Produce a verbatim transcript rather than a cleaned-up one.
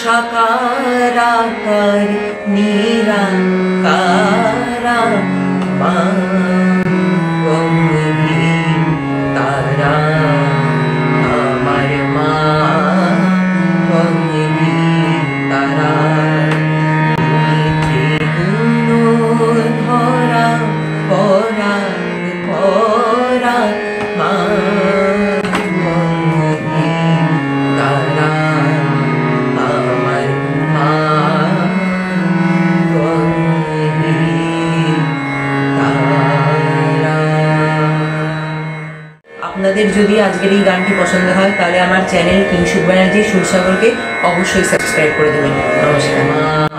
साकाराकार निरंकारा त्वं ह्रीं तारा अमरमा त्वं ह्रीं तारा धरा परा परा যদি আজকের এই গানটি পছন্দ হয় তাহলে আমার চ্যানেল কিংশুক बनार्जी सुरसागर के अवश्य सबस्क्राइब कर देवें। नमस्कार।